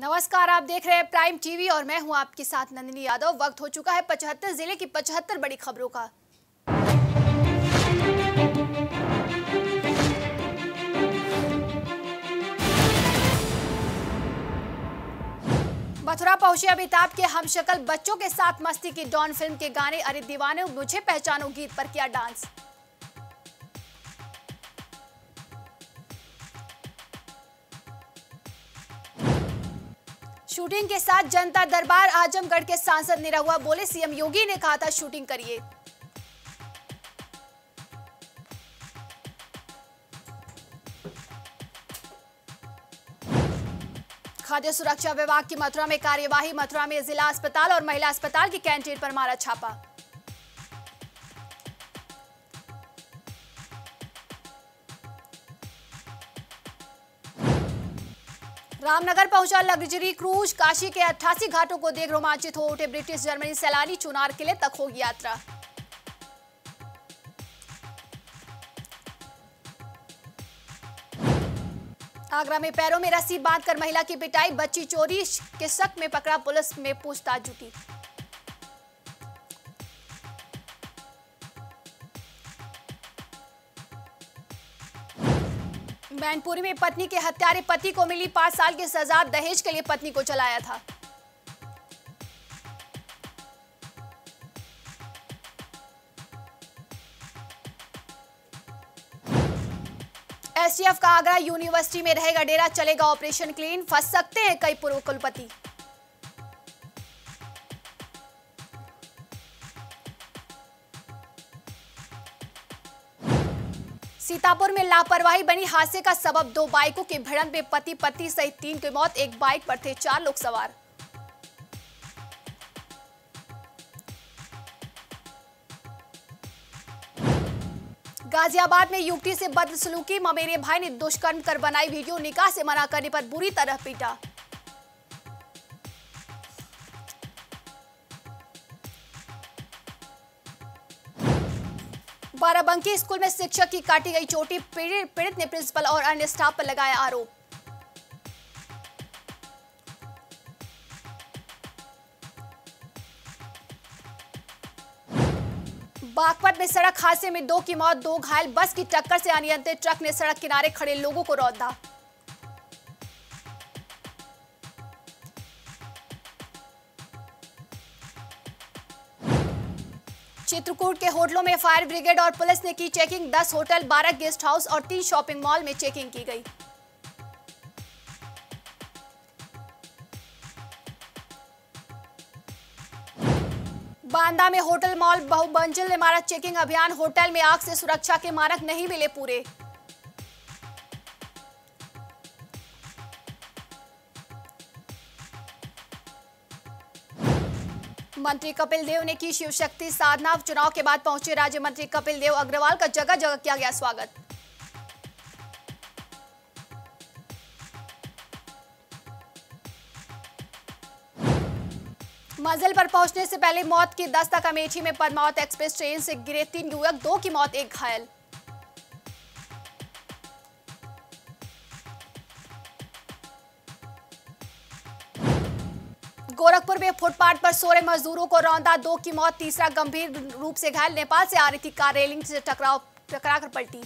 नमस्कार, आप देख रहे हैं प्राइम टीवी और मैं हूं आपके साथ नंदिनी यादव। वक्त हो चुका है 75 जिले की 75 बड़ी खबरों का। मथुरा पहुंचे अमिताभ के हमशक्ल बच्चों के साथ मस्ती की। डॉन फिल्म के गाने अरे दीवाने मुझे पहचानो गीत पर किया डांस। शूटिंग के साथ जनता दरबार। आजमगढ़ के सांसद निरहुआ बोले, सीएम योगी ने कहा था शूटिंग करिए। खाद्य सुरक्षा विभाग की मथुरा में कार्यवाही। मथुरा में जिला अस्पताल और महिला अस्पताल की कैंटीन पर मारा छापा। रामनगर पहुंचा लग्जरी क्रूज। काशी के 88 घाटों को देख रोमांचित हो उठे ब्रिटिश जर्मनी सैलानी। चुनार किले तक होगी यात्रा। आगरा में पैरों में रस्सी बांधकर महिला की पिटाई। बच्ची चोरी के शक में पकड़ा पुलिस में पूछताछ जुटी। मैनपुरी में पत्नी के हत्यारे पति को मिली 5 साल की सजा। दहेज के लिए पत्नी को चलाया था। एसटीएफ का आगरा यूनिवर्सिटी में रहेगा डेरा। चलेगा ऑपरेशन क्लीन। फंस सकते हैं कई पूर्व कुलपति। सीतापुर में लापरवाही बनी हादसे का सबब। 2 बाइकों की भिड़ंत में पति पत्नी सहित 3 की मौत। एक बाइक पर थे 4 लोग सवार। गाजियाबाद में युवती से बदसलूकी। ममेरे भाई ने दुष्कर्म कर बनाई वीडियो। निकाह से मना करने पर बुरी तरह पीटा। बाराबंकी स्कूल में शिक्षक की काटी गई चोटी। पीड़ित ने प्रिंसिपल और अन्य स्टाफ पर लगाया आरोप। बागपत में सड़क हादसे में 2 की मौत, 2 घायल। बस की टक्कर से अनियंत्रित ट्रक ने सड़क किनारे खड़े लोगों को रौंदा। चित्रकूट के होटलों में फायर ब्रिगेड और पुलिस ने की चेकिंग। 10 होटल, 12 गेस्ट हाउस और 3 शॉपिंग मॉल में चेकिंग की गई। बांदा में होटल मॉल बहुमंजिल में मारा चेकिंग अभियान। होटल में आग से सुरक्षा के मानक नहीं मिले पूरे। मंत्री कपिल देव ने की शिव शक्ति साधना। चुनाव के बाद पहुंचे राज्य मंत्री कपिल देव अग्रवाल का जगह जगह किया गया स्वागत। मंजिल पर पहुंचने से पहले मौत की दस्तक। अमेठी में परमोह एक्सप्रेस ट्रेन से गिरे 3 युवक, 2 की मौत, 1 घायल। गोरखपुर में फुटपाथ पर सो रहे मजदूरों को रौंदा। 2 की मौत, तीसरा गंभीर रूप से घायल। नेपाल से आ रही थी कार रेलिंग से टकराकर पलटी।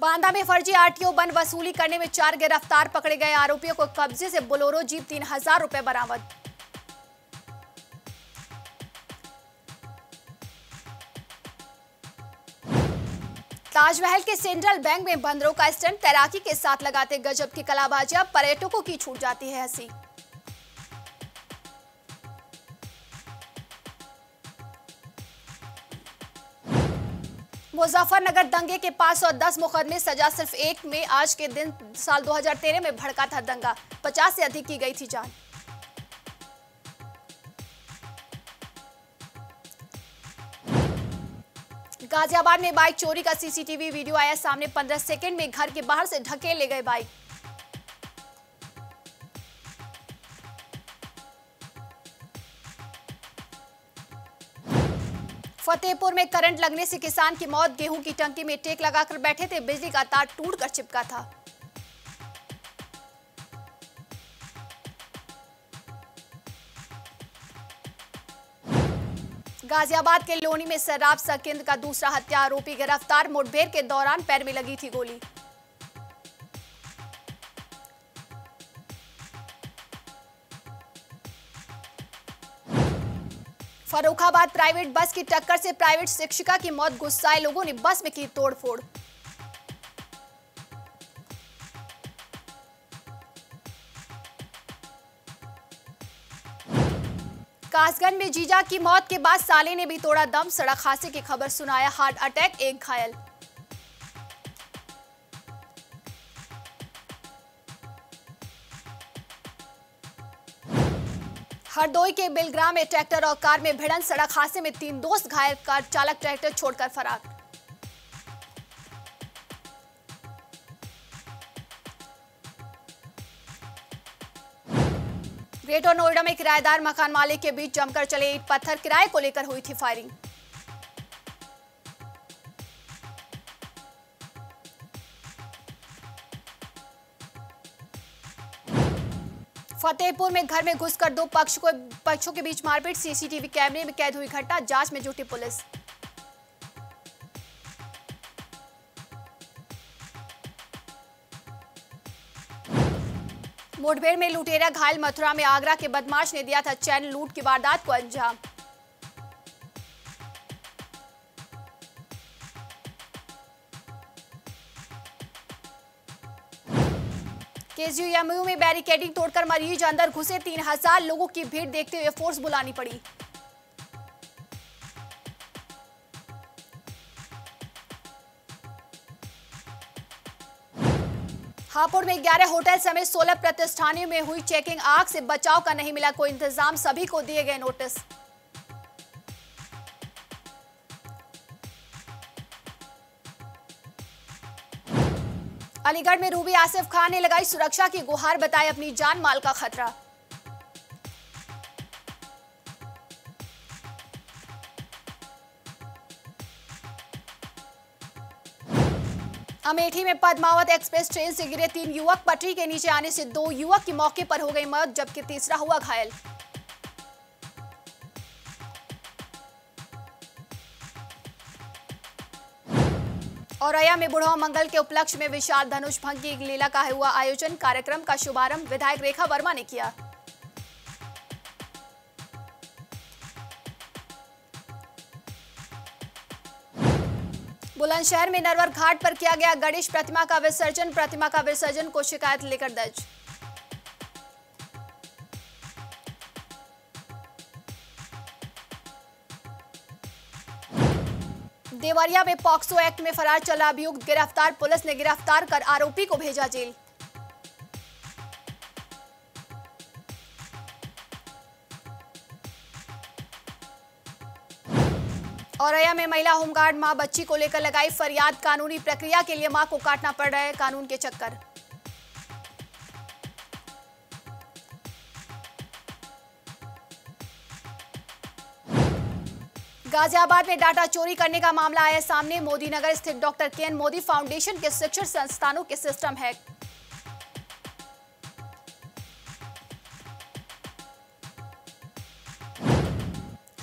बांदा में फर्जी आरटीओ बन वसूली करने में 4 गिरफ्तार। पकड़े गए आरोपियों को कब्जे से बोलेरो जीप, 3000 रुपए बरामद। ताजमहल के सेंट्रल बैंक में बंदरों का स्टैंड। तैराकी के साथ लगाते गजब की कलाबाजियां। पर्यटकों की छूट जाती है हंसी। मुजफ्फरनगर दंगे के 510 मुकदमे सजा। सिर्फ 1 में आज के दिन साल 2013 में भड़का था दंगा। 50 से अधिक की गई थी जान। गाजियाबाद में बाइक चोरी का सीसीटीवी वीडियो आया सामने। 15 सेकंड में घर के बाहर से धकेले गए बाइक। फतेहपुर में करंट लगने से किसान की मौत, गेहूं की टंकी में टेक लगाकर बैठे थे, बिजली का तार टूटकर चिपका था। गाजियाबाद के लोनी में शराब संकेंद्र का दूसरा हत्या आरोपी गिरफ्तार, मुठभेड़ के दौरान पैर में लगी थी गोली। फर्रुखाबाद प्राइवेट बस की टक्कर से प्राइवेट शिक्षिका की मौत, गुस्साए लोगों ने बस में की तोड़फोड़। कासगंज में जीजा की मौत के बाद साले ने भी तोड़ा दम, सड़क हादसे की खबर सुनाया, हार्ट अटैक एक घायल। हरदोई के बिलग्राम में ट्रैक्टर और कार में भिड़ंत, सड़क हादसे में 3 दोस्त घायल, कार चालक ट्रैक्टर छोड़कर फरार। ग्रेटर नोएडा में किराएदार मकान मालिक के बीच जमकर चले ईंट पत्थर, किराए को लेकर हुई थी फायरिंग। फतेहपुर में घर में घुसकर 2 पक्षों के बीच मारपीट, सीसीटीवी कैमरे में कैद हुई घटना, जांच में जुटी पुलिस। मुठभेड़ में लुटेरा घायल, मथुरा में आगरा के बदमाश ने दिया था चैन, लूट की वारदात को अंजाम। केजीएमयू में बैरिकेडिंग तोड़कर मरीज अंदर घुसे, 3000 लोगों की भीड़ देखते हुए फोर्स बुलानी पड़ी। हापुड़ में 11 होटल समेत 16 प्रतिष्ठानों में हुई चेकिंग, आग से बचाव का नहीं मिला कोई इंतजाम, सभी को दिए गए नोटिस। अलीगढ़ में रूबी आसिफ खान ने लगाई सुरक्षा की गुहार, बताई अपनी जान माल का खतरा। अमेठी में पद्मावत एक्सप्रेस ट्रेन से गिरे 3 युवक, पटरी के नीचे आने से 2 युवक की मौके पर हो गई मौत, जबकि तीसरा हुआ घायल। औरैया में बुढ़वा मंगल के उपलक्ष्य में विशाल धनुष भंग की लीला का हुआ आयोजन, कार्यक्रम का शुभारंभ विधायक रेखा वर्मा ने किया। बुलंदशहर में नरवर घाट पर किया गया गणेश प्रतिमा का विसर्जन, प्रतिमा का विसर्जन को शिकायत लेकर दर्ज। देवरिया में पॉक्सो एक्ट में फरार चला अभियुक्त गिरफ्तार, पुलिस ने गिरफ्तार कर आरोपी को भेजा जेल। औरैया में महिला होमगार्ड मां बच्ची को लेकर लगाई फरियाद, कानूनी प्रक्रिया के लिए मां को काटना पड़ रहा है कानून के चक्कर। गाजियाबाद में डाटा चोरी करने का मामला आया सामने, मोदी नगर स्थित डॉक्टर के एन मोदी फाउंडेशन के शिक्षण संस्थानों के सिस्टम हैक।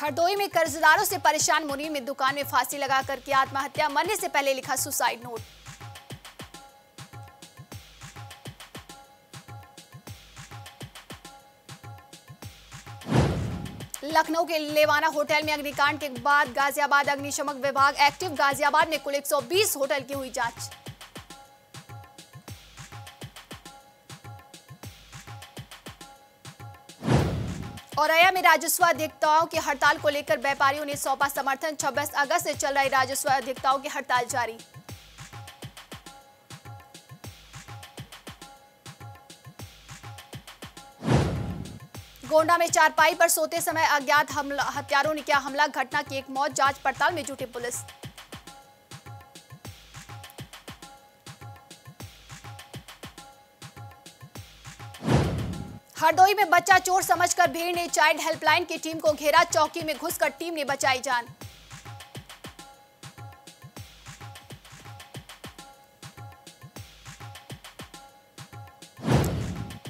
हरदोई में कर्जदारों से परेशान मुनीम ने दुकान में फांसी लगाकर की आत्महत्या, मरने से पहले लिखा सुसाइड नोट। लखनऊ के लेवाना होटल में अग्निकांड के बाद गाजियाबाद अग्निशमन विभाग एक्टिव, गाजियाबाद में कुल 120 होटल की हुई जांच। औरैया में राजस्व अधिवक्ताओं की हड़ताल को लेकर व्यापारियों ने सौंपा समर्थन, 26 अगस्त से चल रही राजस्व अधिवक्ताओं की हड़ताल जारी। गोंडा में चारपाई पर सोते समय अज्ञात हत्यारों ने किया हमला, घटना की एक मौत, जांच पड़ताल में जुटी पुलिस। हरदोई में बच्चा चोर समझकर भीड़ ने चाइल्ड हेल्पलाइन की टीम को घेरा, चौकी में घुसकर टीम ने बचाई जान।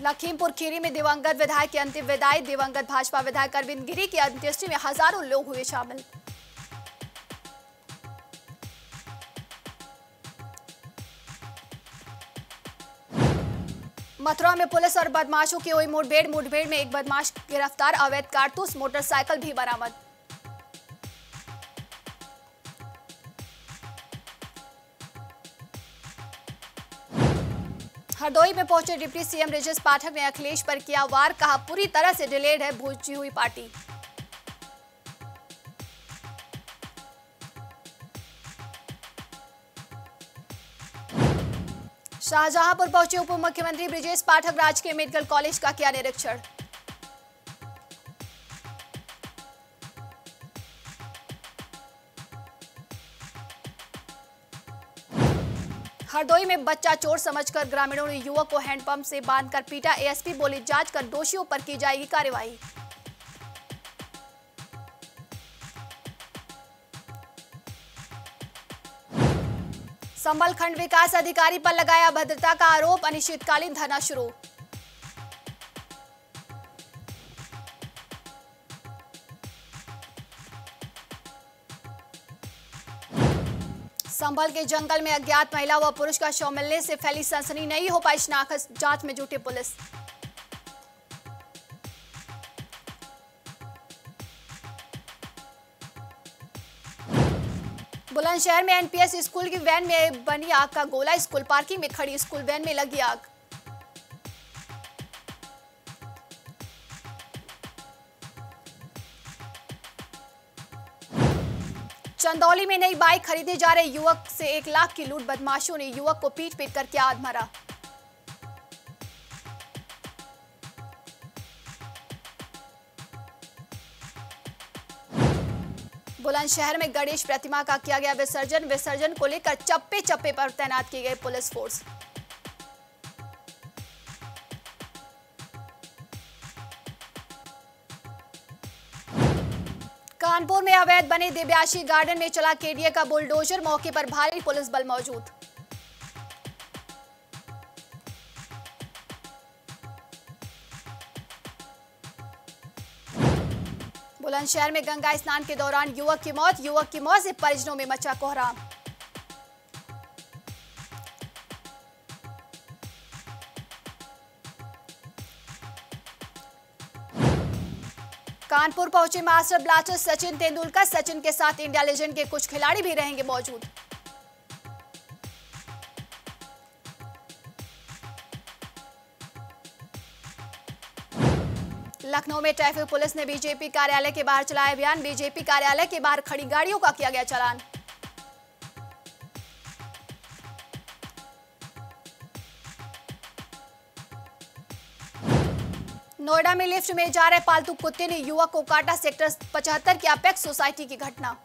लखीमपुर खीरी में दिवंगत विधायक की अंतिम विदाई। दिवंगत भाजपा विधायक अरविंद गिरी की अंत्येष्टि में हजारों लोग हुए शामिल। मथुरा में पुलिस और बदमाशों की हुई मुठभेड़। मुठभेड़ में एक बदमाश गिरफ्तार, अवैध कारतूस, मोटरसाइकिल भी बरामद। हरदोई में पहुंचे डिप्टी सीएम रजिश पाठक ने अखिलेश पर किया वार, कहा पूरी तरह से डिलेड है भूंजी हुई पार्टी। शाहजहांपुर पहुंचे उप मुख्यमंत्री बृजेश पाठक, राजकीय मेडिकल कॉलेज का किया निरीक्षण। हरदोई में बच्चा चोर समझकर ग्रामीणों ने युवक को हैंडपंप से बांधकर पीटा। एएसपी बोले जांच कर दोषियों पर की जाएगी कार्रवाई। संबल खंड विकास अधिकारी पर लगाया अभद्रता का आरोप, अनिश्चितकालीन धरना शुरू। संभल के जंगल में अज्ञात महिला व पुरुष का शव मिलने से फैली सनसनी, नहीं हो पाई शिनाख्त, जांच में जुटी पुलिस। बुलंदशहर में एनपीएस स्कूल की वैन में बनी आग का गोला, स्कूल पार्किंग में खड़ी स्कूल वैन में लगी आग। चंदौली में नई बाइक खरीदने जा रहे युवक से 1 लाख की लूट, बदमाशों ने युवक को पीट कर किया आत्महत्या। बुलंदशहर में गणेश प्रतिमा का किया गया विसर्जन। विसर्जन को लेकर चप्पे चप्पे पर तैनात की गई पुलिस फोर्स। कानपुर में अवैध बने दिव्याशी गार्डन में चला केडीए का बुलडोजर, मौके पर भारी पुलिस बल मौजूद। बुलंदशहर में गंगा स्नान के दौरान युवक की मौत से परिजनों में मचा कोहराम। कानपुर पहुंचे मास्टर ब्लास्टर सचिन तेंदुलकर। सचिन के साथ इंडिया लेजेंड के कुछ खिलाड़ी भी रहेंगे मौजूद। लखनऊ में ट्रैफिक पुलिस ने बीजेपी कार्यालय के बाहर चलाया अभियान। बीजेपी कार्यालय के बाहर खड़ी गाड़ियों का किया गया चालान। नोएडा में लिफ्ट में जा रहे पालतू कुत्ते ने युवक को काटा, सेक्टर 75 की अपेक्स सोसाइटी की घटना।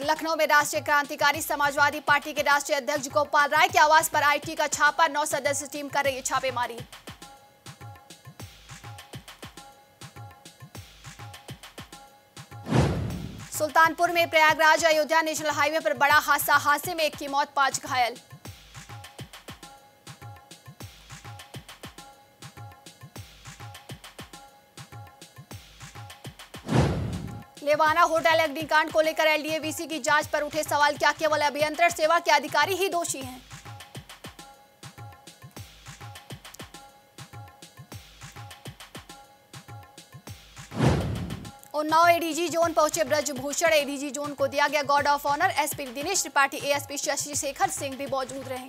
लखनऊ में राष्ट्रीय क्रांतिकारी समाजवादी पार्टी के राष्ट्रीय अध्यक्ष गोपाल राय के आवास पर आईटी का छापा, 9 सदस्य टीम कर रही छापेमारी। सुल्तानपुर में प्रयागराज अयोध्या नेशनल हाईवे पर बड़ा हादसा, हादसे में 1 की मौत, 5 घायल। लेवाना होटल अग्निकांड को लेकर एलडीएवीसी की जांच पर उठे सवाल, क्या केवल अभियंत्रण सेवा के अधिकारी ही दोषी हैं? उन्नाव एडीजी जोन पहुंचे ब्रजभूषण, एडीजी जोन को दिया गया guard of honour. SP Dinesh Tripathi, ASP Shashi Shekhar Singh भी मौजूद रहे।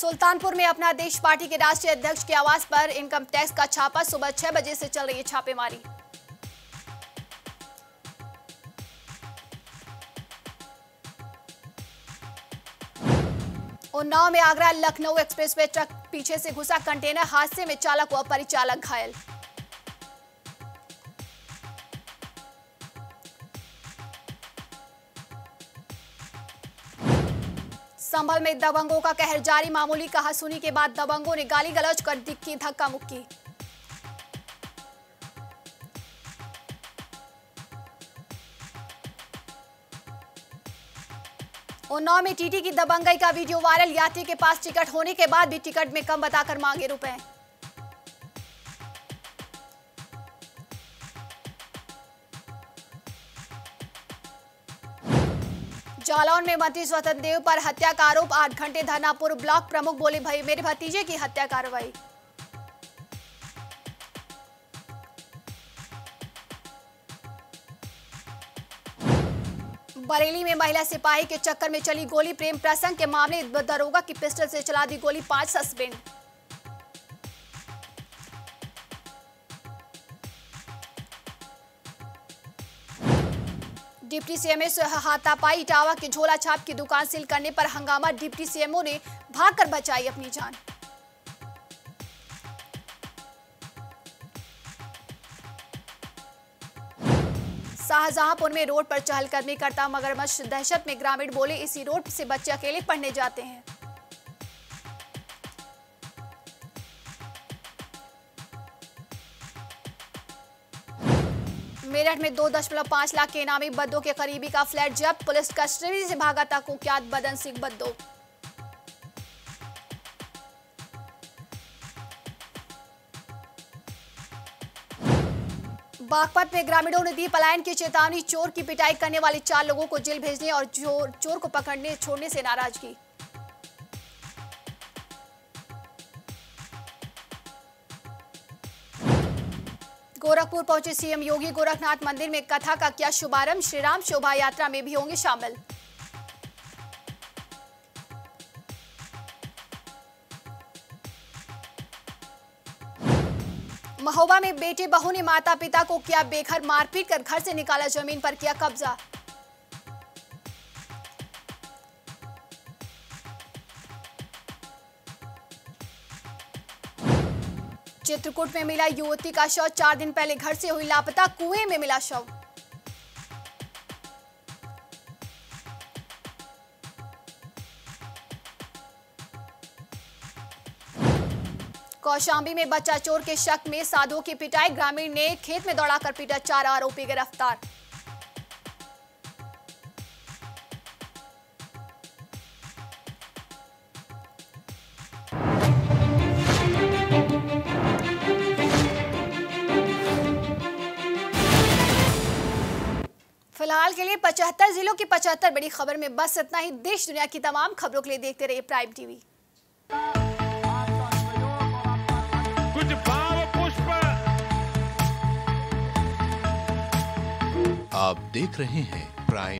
सुल्तानपुर में अपना देश पार्टी के राष्ट्रीय अध्यक्ष के आवास पर इनकम टैक्स का छापा, सुबह 6 बजे से चल रही है छापेमारी। उन्नाव में Agra Lucknow expressway truck पीछे से घुसा कंटेनर, हादसे में चालक व परिचालक घायल। संभल में दबंगों का कहर जारी, मामूली कहासुनी के बाद दबंगों ने गाली गलौज कर दी की धक्का मुक्की। उन्नाव में टीटी की दबंगई का वीडियो वायरल, यात्री के पास टिकट होने के बाद भी टिकट में कम बताकर मांगे रुपए। जालौन में मंत्री स्वतंत्रदेव पर हत्या का आरोप, 8 घंटे धानापुर ब्लॉक प्रमुख बोले भाई मेरे भतीजे की हत्या कार्रवाई। बरेली में महिला सिपाही के चक्कर में चली गोली, प्रेम प्रसंग के मामले दरोगा की पिस्टल से चला दी गोली, 5 सस्पेंड। डिप्टी सीएम ने हाथापाई, इटावा के झोला छाप की दुकान सील करने पर हंगामा, डिप्टी सीएमओ ने भागकर बचाई अपनी जान। शाहजहांपुर में रोड पर चहलकदमी करता मगरमच्छ दहशत में, ग्रामीण बोले इसी रोड से बच्चे अकेले पढ़ने जाते हैं। मेरठ में 2.5 लाख के इनामी बद्दों के करीबी का फ्लैट जब्त, पुलिस कस्टडी से भागा था कुख्यात बदन सिंह बद्दो। बागपत में ग्रामीणों ने दी पलायन की चेतावनी, चोर की पिटाई करने वाले 4 लोगों को जेल भेजने और चोर को पकड़ने छोड़ने से नाराजगी। गोरखपुर पहुंचे सीएम योगी, गोरखनाथ मंदिर में कथा का किया शुभारंभ, श्रीराम शोभा यात्रा में भी होंगे शामिल। महोबा में बेटे बहू ने माता पिता को किया बेघर, मारपीट कर घर से निकाला, जमीन पर किया कब्जा। चित्रकूट में मिला युवती का शव, 4 दिन पहले घर से हुई लापता, कुएं में मिला शव। कौशाम्बी में बच्चा चोर के शक में साधुओं की पिटाई, ग्रामीण ने खेत में दौड़ाकर पीटा, 4 आरोपी गिरफ्तार। फिलहाल के लिए 75 जिलों की 75 बड़ी खबर में बस इतना ही। देश दुनिया की तमाम खबरों के लिए देखते रहिए प्राइम टीवी। कुछ भाव पुष्प आप देख रहे हैं प्राइम।